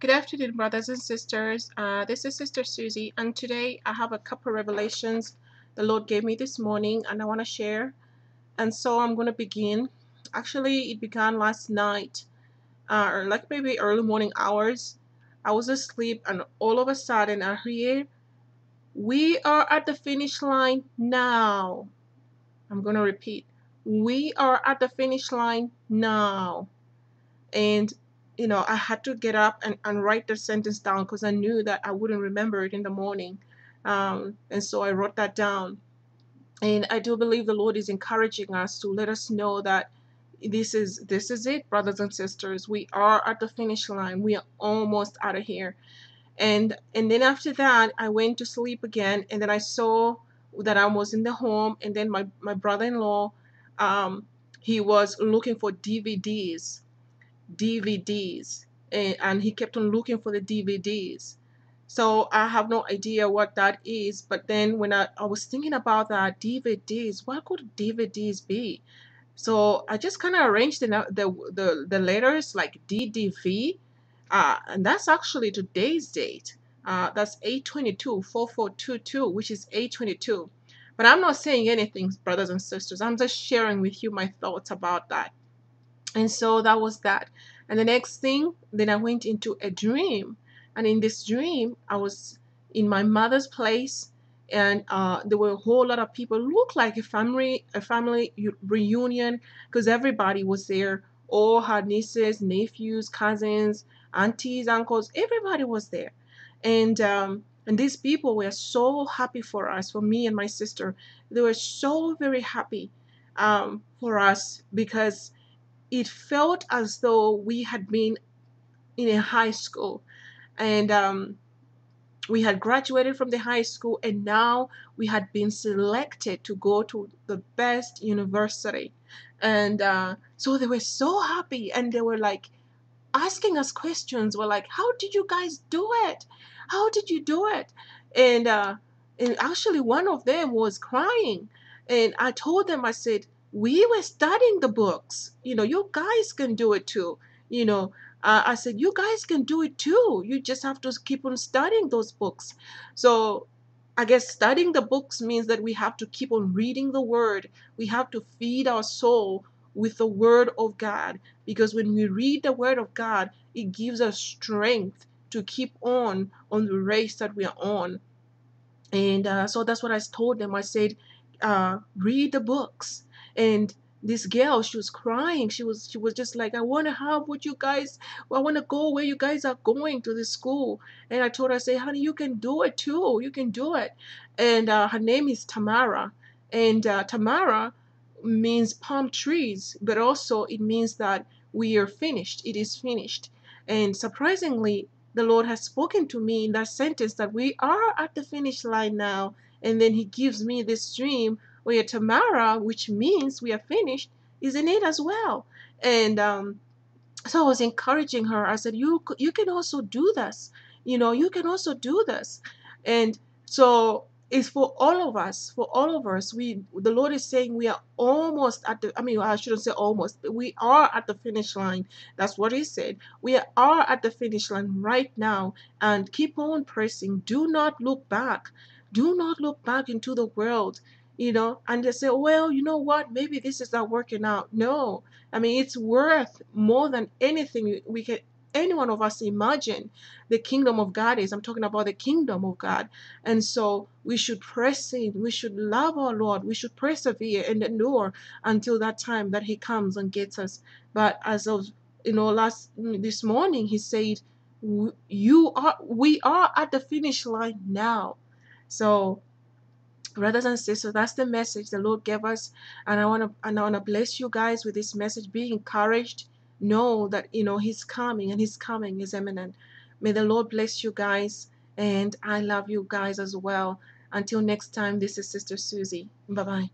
Good afternoon, brothers and sisters. This is Sister Susie, and today I have a couple revelations the Lord gave me this morning, and I want to share. And so I'm going to begin. Actually, it began last night, or like maybe early morning hours. I was asleep, and all of a sudden I hear, "We are at the finish line now." I'm going to repeat, "We are at the finish line now." And you know, I had to get up and write the sentence down because I knew that I wouldn't remember it in the morning. And so I wrote that down. And I do believe the Lord is encouraging us to let us know that this is it, brothers and sisters. We are at the finish line. We are almost out of here. And then after that, I went to sleep again. And then I saw that I was in the home. And then my brother-in-law, he was looking for DVDs, and he kept on looking for the DVDs. So I have no idea what that is, but then when I was thinking about that, DVDs, what could DVDs be? So I just kind of arranged the letters like DDV, and that's actually today's date. That's 8/22/4422, which is 8/22. But I'm not saying anything, brothers and sisters. I'm just sharing with you my thoughts about that. And so that was that. And the next thing, then I went into a dream. And in this dream, I was in my mother's place. And there were a whole lot of people. Looked like a family reunion, because everybody was there. All her nieces, nephews, cousins, aunties, uncles. Everybody was there. And these people were so happy for us, for me and my sister. They were so very happy for us, because it felt as though we had been in a high school, and we had graduated from the high school, and now we had been selected to go to the best university. And so they were so happy, and they were like asking us questions. We're like, "How did you guys do it? How did you do it?" And actually one of them was crying, and I told them, I said, "We were studying the books. You know, you guys can do it too. You know," I said, "you guys can do it too. You just have to keep on studying those books." So I guess studying the books means that we have to keep on reading the Word. We have to feed our soul with the Word of God, because when we read the Word of God, it gives us strength to keep on the race that we are on. And so that's what I told them. I said, "Read the books." And this girl, she was crying. She was just like, "I want to have what you guys, I want to go where you guys are going to the school." And I told her, I said, "Honey, you can do it too. You can do it." And her name is Tamara. And Tamara means palm trees, but also it means that we are finished. It is finished. And surprisingly, the Lord has spoken to me in that sentence that we are at the finish line now. And then he gives me this dream where Tamara, which means we are finished, is in it as well. And so I was encouraging her. I said, you can also do this. You know, you can also do this." And so it's for all of us. For all of us, the Lord is saying we are almost at the, I mean, I shouldn't say almost, but we are at the finish line. That's what he said. We are at the finish line right now. And keep on pressing. Do not look back. Do not look back into the world. You know, and they say, "Well, you know what, maybe this is not working out." No, I mean, it's worth more than anything we can, any one of us imagine the kingdom of God is. I'm talking about the kingdom of God. And so we should press in. We should love our Lord. We should persevere and endure until that time that he comes and gets us. But as of, you know, this morning, he said, we are at the finish line now. So, brothers and sisters, that's the message the Lord gave us, and I wanna bless you guys with this message. Be encouraged. Know that, you know, he's coming, and his coming is imminent. May the Lord bless you guys, and I love you guys as well. Until next time, this is Sister Susie. Bye bye.